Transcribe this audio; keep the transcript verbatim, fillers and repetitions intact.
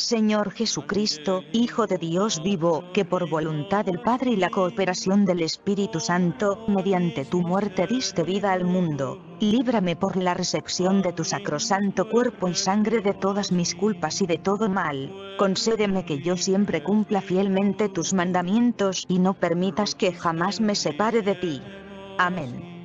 Señor Jesucristo, Hijo de Dios vivo, que por voluntad del Padre y la cooperación del Espíritu Santo, mediante tu muerte diste vida al mundo, líbrame por la recepción de tu sacrosanto cuerpo y sangre de todas mis culpas y de todo mal. Concédeme que yo siempre cumpla fielmente tus mandamientos y no permitas que jamás me separe de ti. Amén.